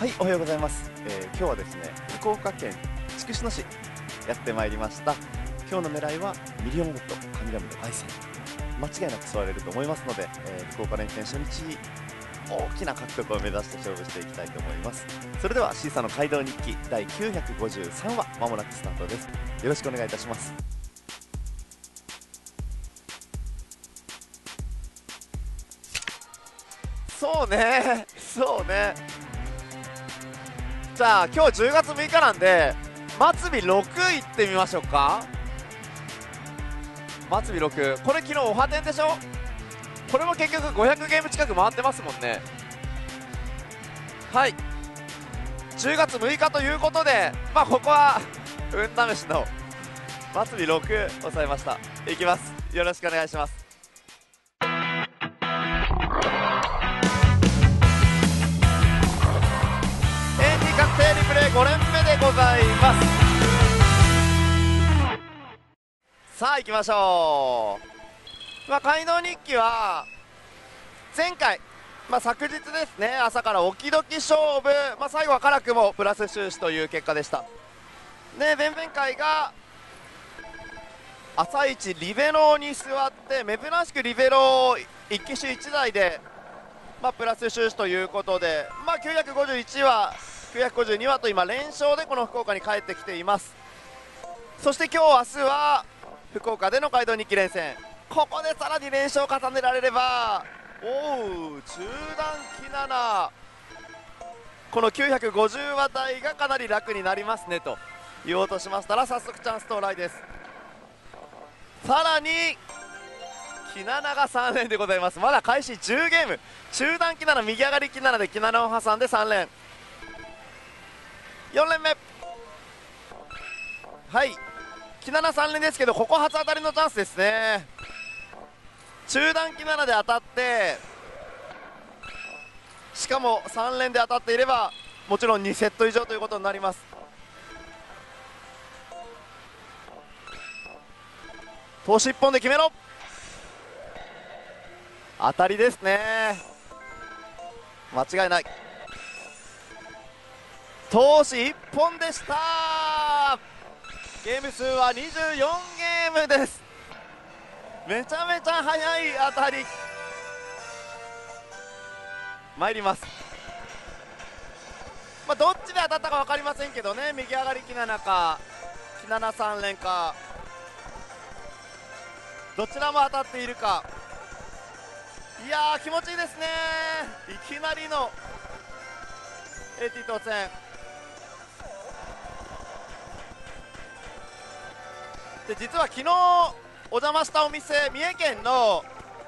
はい、おはようございます。今日はですね、福岡県筑紫野市やってまいりました。今日の狙いはミリオンゴッド上田村愛さん、間違いなく座れると思いますので、福岡連戦初日大きな獲得を目指して勝負していきたいと思います。それではシーサーの街道日記第953話、まもなくスタートです。よろしくお願いいたします。そうねじゃあ今日10月6日なんで末尾6いってみましょうか。末尾6、これ昨日おはてんでしょ。これも結局500ゲーム近く回ってますもんね。はい、10月6日ということで、まあここは運試しの末尾6抑えました。いきます、よろしくお願いします。NG 確定リプレイ5連目でございます。さあ行きましょう。まあ、街道日記は前回、まあ、昨日ですね、朝からおきどき勝負、まあ、最後は辛くもプラス収支という結果でした。で、前々回が朝一リベロに座って珍しくリベロ1機種1台で、まあ、プラス収支ということで、まあ、951話952話と今連勝でこの福岡に帰ってきています。そして今日明日は福岡での街道日記連戦、ここでさらに連勝を重ねられれば、おう、中段機7、この950話台がかなり楽になりますねと言おうとしましたら、早速チャンス到来です。さらに機7が3連でございます。まだ開始10ゲーム、中段機7、右上がり機7で機7を挟んで3連、4連目、はい、機7、3連ですけど、ここ初当たりのチャンスですね。中段機7で当たって、しかも3連で当たっていればもちろん2セット以上ということになります。投資1本で決めろ、当たりですね、間違いない。投資1本でした。ゲーム数は24ゲームです。めちゃめちゃ速い当たり、参ります。まあ、どっちで当たったか分かりませんけどね、右上がり機7か機7、3連か、どちらも当たっているか。いやー、気持ちいいですね、いきなりの AT 当選で、実は昨日お邪魔したお店、三重県の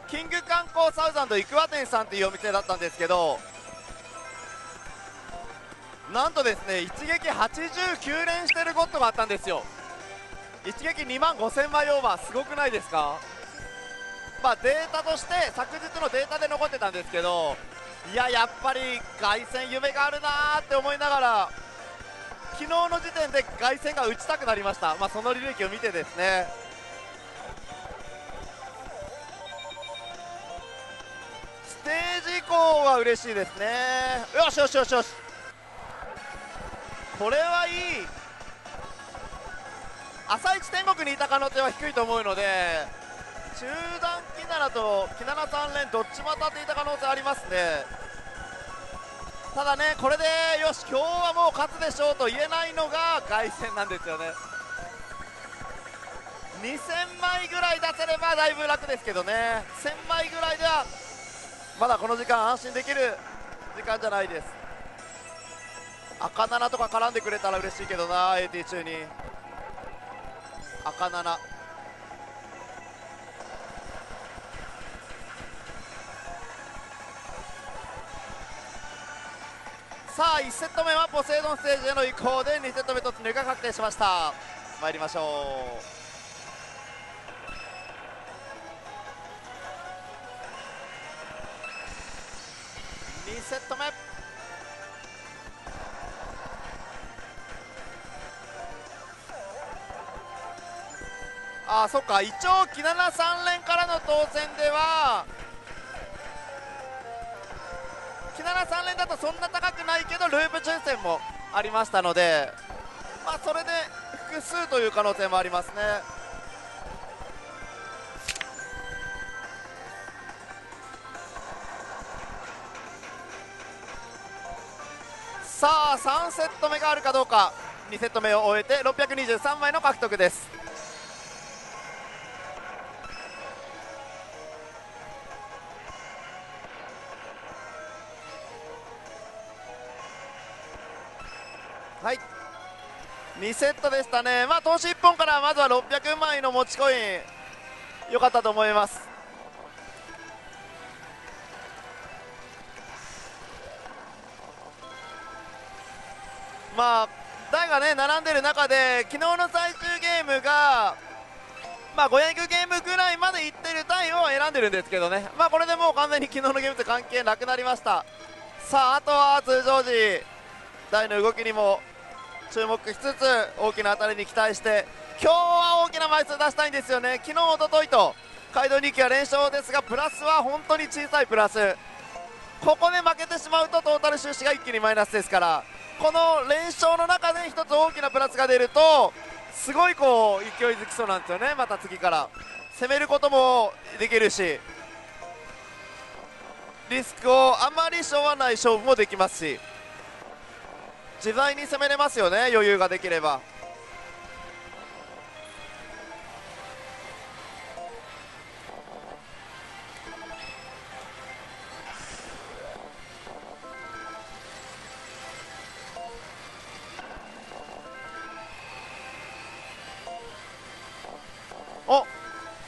キング観光サウザンドイクワ店さんというお店だったんですけど、なんとですね、一撃89連してるゴッドがあったんですよ。一撃25000枚オーバー、すごくないですか。まあ、データとして昨日のデータで残ってたんですけど、いや、やっぱり凱旋夢があるなーって思いながら、昨日の時点で凱旋が打ちたくなりました。まあ、その履歴を見てですね、ステージ以降は嬉しいですね。よしよしよしよし、これはいい。朝一天国にいた可能性は低いと思うので、中段機7と機7、3連どっちも当たっていた可能性ありますね。ただね、これでよし今日はもう勝つでしょうと言えないのが凱旋なんですよね。2000枚ぐらい出せればだいぶ楽ですけどね、1000枚ぐらいではまだこの時間安心できる時間じゃないです。赤7とか絡んでくれたら嬉しいけどな、 AT 中に赤7、さあ1セット目はポセイドンステージへの移行で2セット目突入が確定しました。参りましょう。2セット目、ああそっか、一応機7、3連からの当選では機木更3連だとそんな高くないけどループ抽選もありましたので、まあ、それで複数という可能性もありますね。さあ3セット目があるかどうか。2セット目を終えて623枚の獲得です。はい、2セットでしたね。まあ投資1本からまずは600枚の持ちコイン良かったと思います。まあ台がね並んでる中で昨日の最終ゲームが、まあ、500ゲームぐらいまでいってる台を選んでるんですけどね、まあ、これでもう完全に昨日のゲームと関係なくなりました。さああとは通常時台の動きにも注目しつつ大きな当たりに期待して、今日は大きな枚数出したいんですよね。昨日おとといと街道2期は連勝ですがプラスは本当に小さいプラス、ここで負けてしまうとトータル収支が一気にマイナスですから、この連勝の中で一つ大きなプラスが出るとすごいこう勢いづきそうなんですよね。また次から攻めることもできるし、リスクをあまり背負わない勝負もできますし、自在に攻めれますよね、余裕ができれば。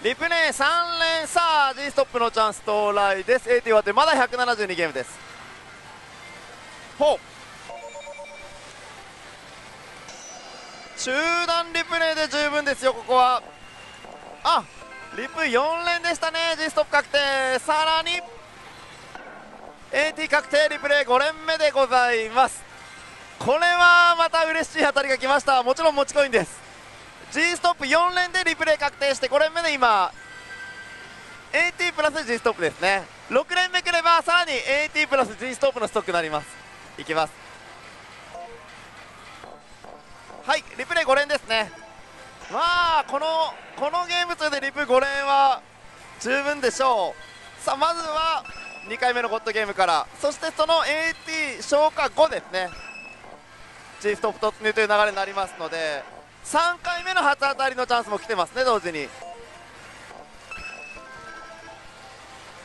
リプレイ3連、さあ G ストップのチャンス到来です。 AT 終わってまだ172ゲームです。ほう中断リプレイで十分ですよ、ここは。あ、リプ4連でしたね。 G ストップ確定、さらに AT 確定、リプレイ5連目でございます。これはまた嬉しい当たりが来ました。もちろん持ちコインです。G ストップ4連でリプレイ確定して5連目で今 AT プラス G ストップですね。6連目くればさらに AT プラス G ストップのストックになります。いきます。はい、リプレイ5連ですね。まあこのゲーム2でリプ5連は十分でしょう。さあまずは2回目のゴッドゲームから、そしてその AT 消化後ですね G ストップ突入という流れになりますので、3回目の初当たりのチャンスも来てますね。同時に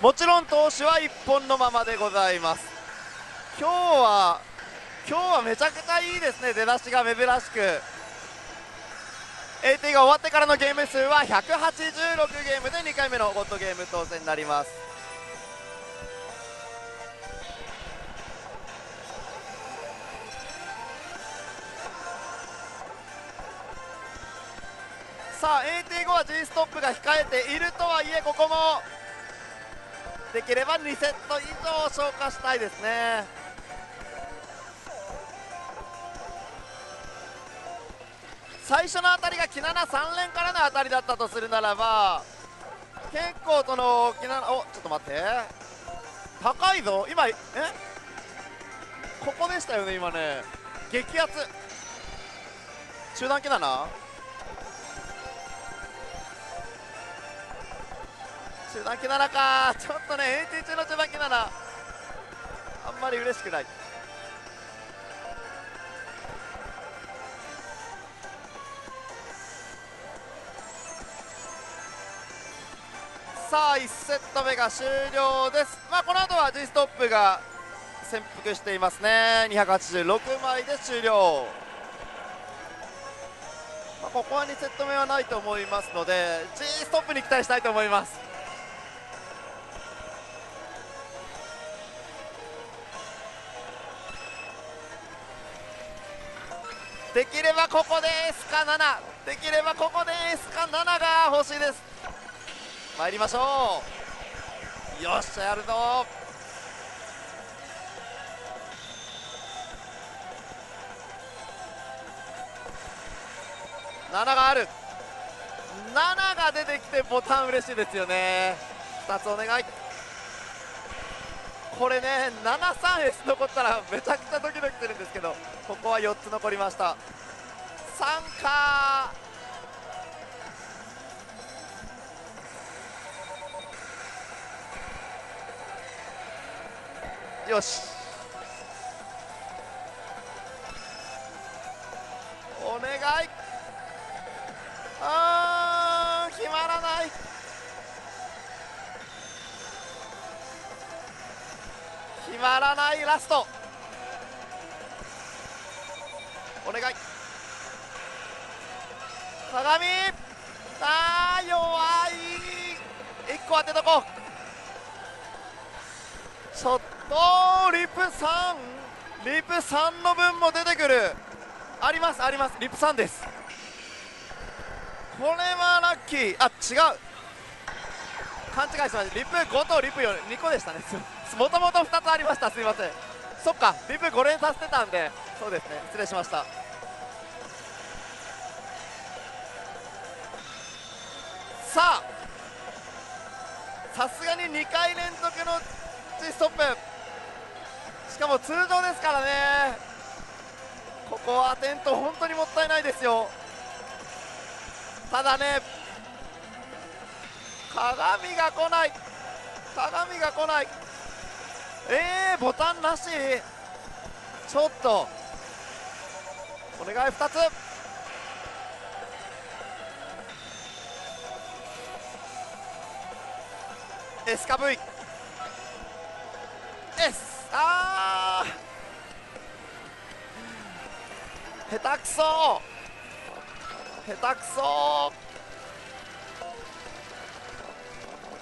もちろん投手は1本のままでございます。今日はめちゃくちゃいいですね、出だしが珍しく。 AT が終わってからのゲーム数は186ゲームで2回目のゴッドゲーム当選になります。さあ AT5 は G ストップが控えているとはいえ、ここもできれば2セット以上消化したいですね。最初の当たりがキナナ3連からの当たりだったとするならば、結構そのキナナ、お、ちょっと待って、高いぞ今。ここでしたよね今ね、激アツ中断キナナ、中断キナナか。ちょっとね AT 中の中断キナナあんまり嬉しくない。さあ1セット目が終了です。まあこの後は G ストップが潜伏していますね。286枚で終了、まあ、ここは2セット目はないと思いますので G ストップに期待したいと思います。できればここで S か7、できればここで S か7が欲しいです。参りましょう。よっしゃやるぞ。7がある、7が出てきてボタン嬉しいですよね。2つお願い。これね 7-3S 残ったらめちゃくちゃドキドキするんですけど、ここは4つ残りました。3かよし、お願い、あー決まらない、決まらない、ラストお願い鏡、あー弱い、1個当てとこう、ちょっとリプ3、リプ3の分も出てくる、ありますあります、リプ3です、これはラッキー、あ違う勘違いしました、リプ5とリプ4、2個でしたねもともと2つありました、すいません、そっかリプ5連させてたんで、そうですね、失礼しました。さあさすがに2回連続のストップ、しかも通常ですからね、ここは転倒本当にもったいないですよ。ただね鏡が来ない、鏡が来ない、ボタンなし、ちょっとお願い2つ、エスカブイです、あー下手くそ、下手くそ、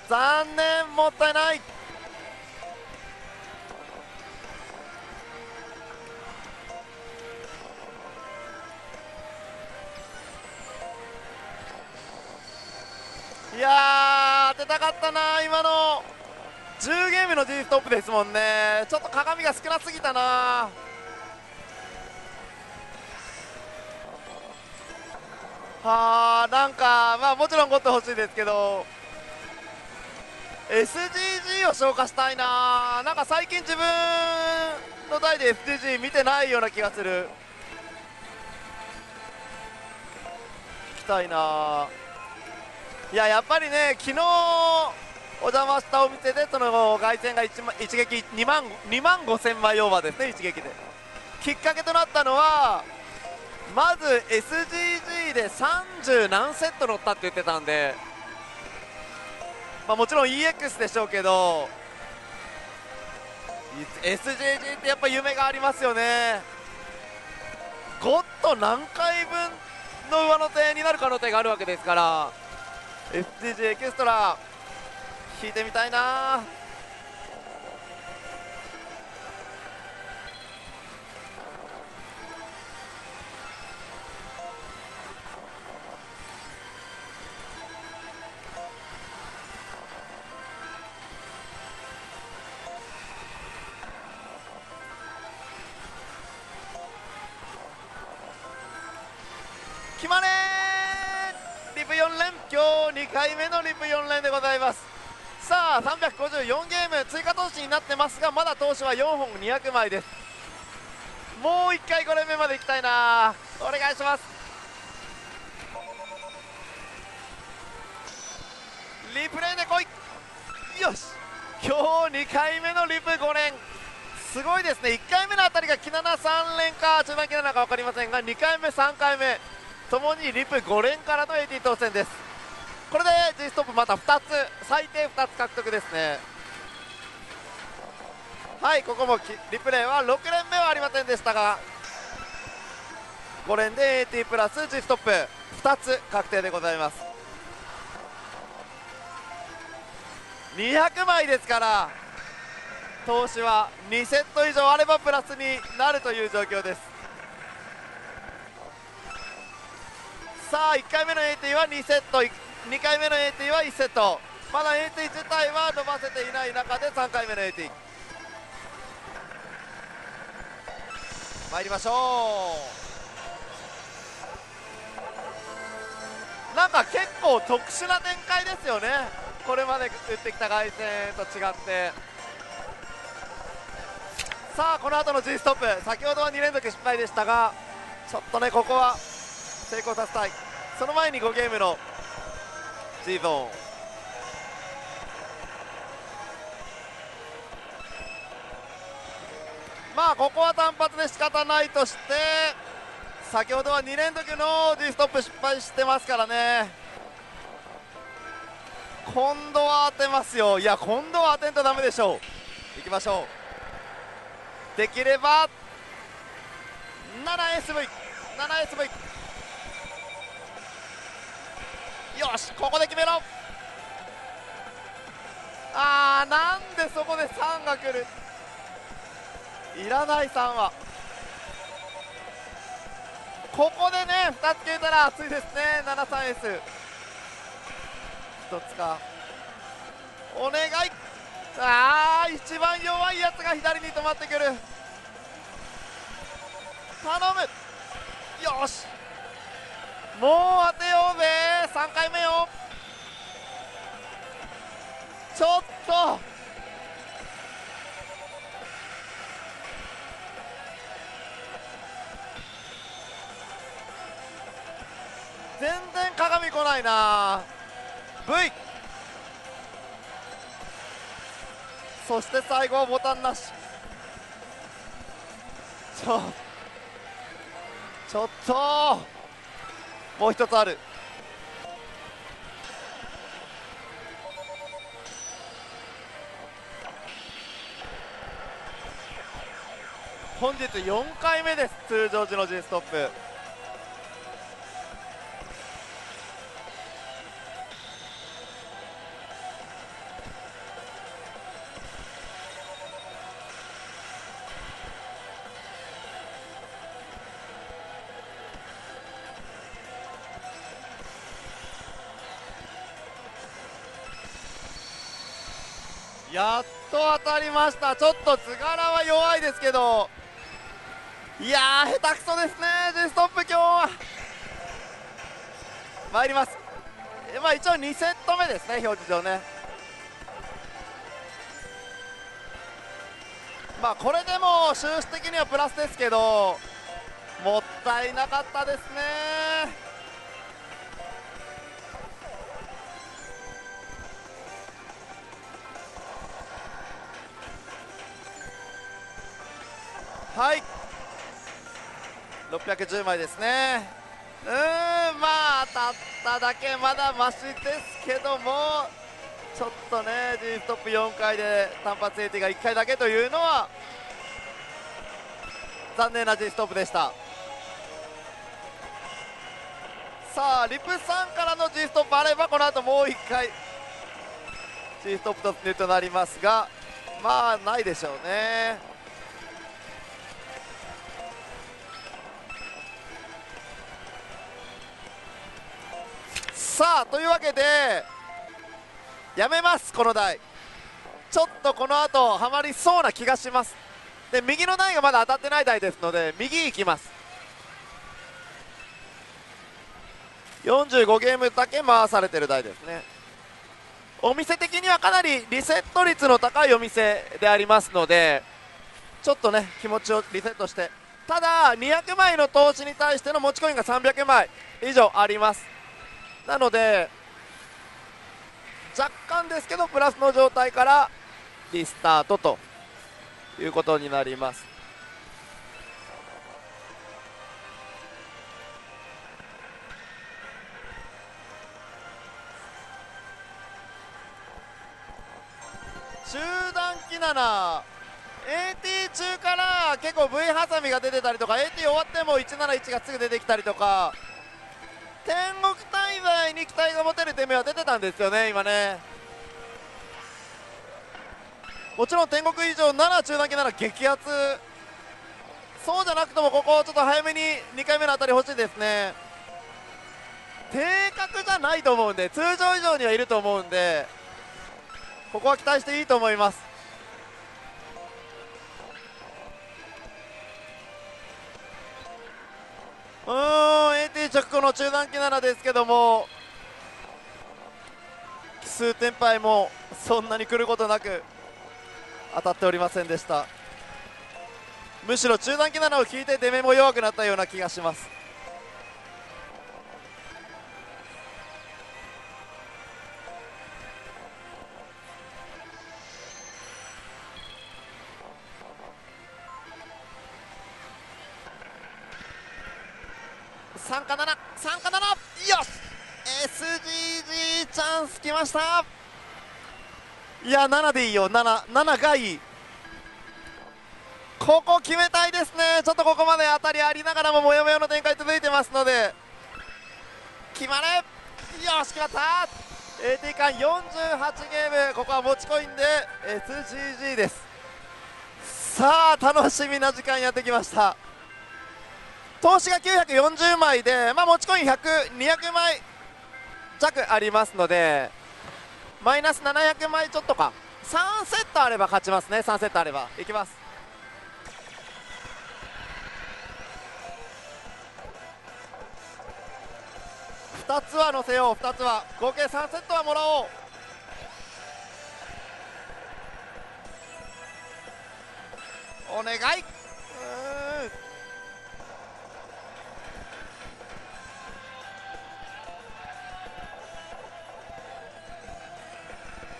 残念、もったいない、いやー当てたかったな、今の10ゲームの G ストップですもんね、ちょっと鏡が少なすぎたな。はー、なんかまあもちろんゴッド欲しいですけど SGG を消化したいな、なんか最近自分の代で SGG 見てないような気がする、聞きたいな。いや、やっぱりね昨日お邪魔したお店でその凱旋が一撃2万5000枚オーバーですね、一撃で。きっかけとなったのはまず SGG で30何セット乗ったって言ってたんで、まあ、もちろん EX でしょうけど SGG ってやっぱ夢がありますよね。ゴッド何回分の上乗せになる可能性があるわけですから、 SGG エクストラ引いてみたいな。決まれー、リプ4連、今日2回目のリプ4連でございます。さあ354ゲーム追加投資になってますが、まだ投資は4本200枚です。もう1回5連目までいきたいな、お願いします。リプレイで来い、よし、今日2回目のリプ5連すごいですね。1回目のあたりがキナナ3連か中盤キナナか分かりませんが、2回目3回目ともにリプ5連からのAT当選です。これで G ストップまた2つ、最低2つ獲得ですね。はい、ここもリプレイは6連目はありませんでしたが、5連で AT プラス G ストップ2つ確定でございます。200枚ですから投資は2セット以上あればプラスになるという状況です。さあ1回目の AT は2セット、2回目の AT は1セット、まだ AT 自体は伸ばせていない中で3回目の AT 参りましょう。なんか結構特殊な展開ですよね、これまで打ってきた凱旋と違って。さあこの後の G ストップ、先ほどは2連続失敗でしたが、ちょっとねここは成功させたい。その前に5ゲームの G ゾーン、まあここは単発で仕方ないとして、先ほどは2連続の G ストップ失敗してますからね。今度は当てますよ。いや今度は当てんとダメでしょう。いきましょう。できれば 7SV よし、ここで決めろ。あー、なんでそこで3が来る。いらない3はここでね、2つ消えたら熱いですね。 73S 一つか、お願い。あー、一番弱いやつが左に止まってくる。頼む。よし、もう当てようぜ。3回目よ。ちょっと全然鏡来ないな。 V、 そして最後はボタンなし。ちょっともう一つある。本日4回目です、通常時の G ストップ。やっと当たりました。ちょっと図柄は弱いですけど、いやー下手くそですね G ストップ。今日は参ります。まあ一応2セット目ですね、表示上ね。まあこれでも収支的にはプラスですけど、もったいなかったですね。はい、610枚ですね。まあ当たっただけまだマシですけども、ちょっとね G ストップ4回で単発80が1回だけというのは残念な G ストップでした。さあリプ3からの G ストップあれば、この後もう1回 G ストップ突入となりますが、まあないでしょうね。さあというわけでやめます。この台ちょっとこの後はまりそうな気がします。で右の台がまだ当たってない台ですので、右行きます。45ゲームだけ回されてる台ですね。お店的にはかなりリセット率の高いお店でありますので、ちょっとね気持ちをリセットして、ただ200枚の投資に対しての持ちコインが300枚以上あります。なので若干ですけどプラスの状態からリスタートということになります。中段キナナ AT 中から結構 V ハサミが出てたりとか、 AT 終わっても171がすぐ出てきたりとか、天国大会に期待が持てる手目は出てたんですよね、今ね。もちろん天国以上7中段系なら激アツ。そうじゃなくてもここちょっと早めに2回目の当たり欲しいですね。定格じゃないと思うんで、通常以上にはいると思うんで、ここは期待していいと思います。AT 直後の中段機ならですけども、奇数転廃もそんなに来ることなく当たっておりませんでした。むしろ中段気なのを聞いて出目も弱くなったような気がします。3か7、3か7、よし SGG チャンスきました。いや7でいいよ、7がいい。ここ決めたいですね。ちょっとここまで当たりありながらももやもやの展開続いてますので、決まれ、よし決まった。 AT 間48ゲーム、ここは持ちコインで SGG です。さあ楽しみな時間やってきました。投資が940枚で、持ちコイン200枚弱ありますので、マイナス700枚ちょっとか。3セットあれば勝ちますね。3セットあればいきます。2つは乗せよう、2つは合計3セットはもらおう。お願い、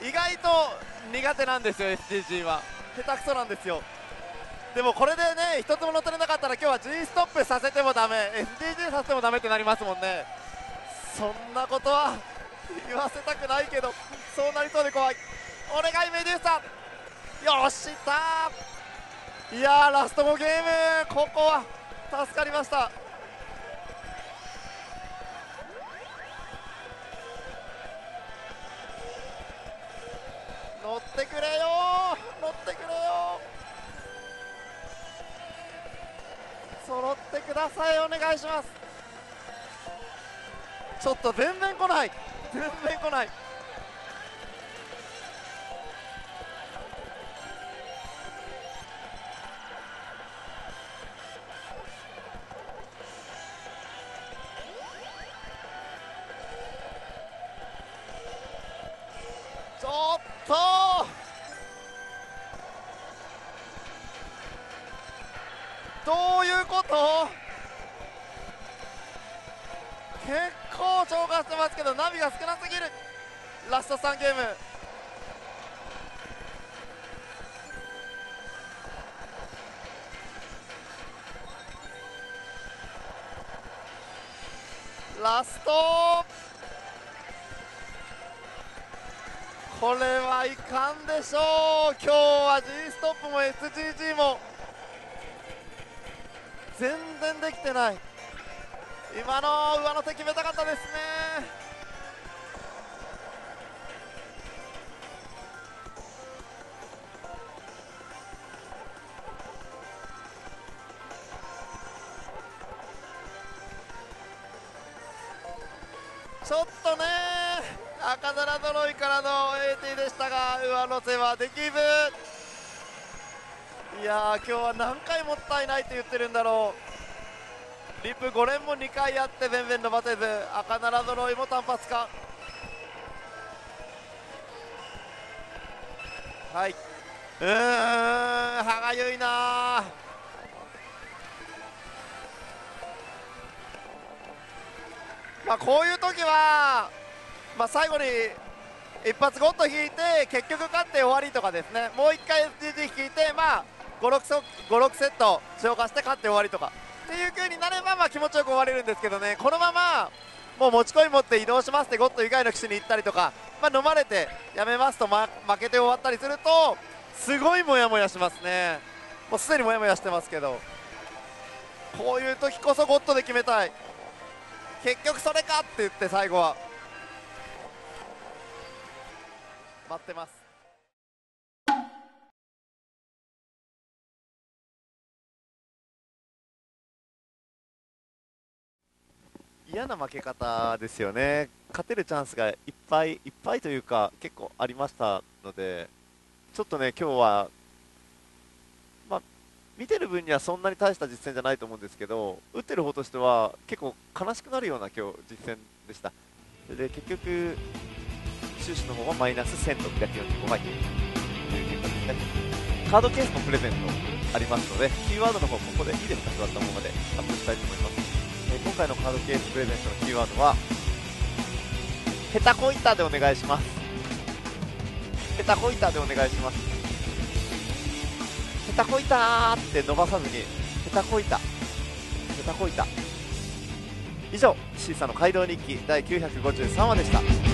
意外と苦手なんですよ SGG は。下手くそなんですよ。でもこれでね、一つも乗ってなかったら今日は G ストップさせてもダメ、 SGG させてもダメってなりますもんね。そんなことは言わせたくないけど、そうなりそうで怖い。お願いメデューサ、よしいった。いやーラスト5ゲーム、ここは助かりました。乗ってくれよー、乗ってくれよー、揃ってください、お願いします。ちょっと全然来ない、全然来ない。ちょっとどういうこと。結構超過してますけど、ナビが少なすぎる。ラスト3ゲーム、ラスト、これはいかんでしょう。今日は G ストップも SGG も全然できてない。今の上乗せ決めたかったですね。ちょっとね、赤皿揃いからの AT でしたが、上乗せはできず。いやー、今日は何回もったいないって言ってるんだろう。リップ5連も2回やって全然伸ばせず、赤ならぞろいも単発化。はい、歯がゆいな。こういう時は、最後に一発ゴッと引いて結局勝って終わりとかですね。もう1回 SGG 引いて、5、6セット消化して勝って終わりとかっていう風になれば、気持ちよく終われるんですけどね。このままもう持ち込み持って移動しますってゴッド以外の棋士に行ったりとか、飲まれてやめますと、負けて終わったりするとすごいモヤモヤしますね。もうすでにモヤモヤしてますけど、こういう時こそゴッドで決めたい。結局それかって言って、最後は待ってます。嫌な負け方ですよね。勝てるチャンスがいっぱいいっぱいというか、結構ありましたので、ちょっとね、今日は、見てる分にはそんなに大した実戦じゃないと思うんですけど、打ってる方としては結構悲しくなるような今日実戦でした。で、結局、終始の方はマイナス1645枚という結果でした。カードケースのプレゼントあありますので、キーワードの方ここでいいですか、座ったままでアップしたいと思います。今回のカードケースプレゼントのキーワードはヘタコインターでお願いします。ヘタコインターでお願いします。ヘタコイターって伸ばさずにヘタコイタ、ヘタコイタ。以上、シーサの街道日記第953話でした。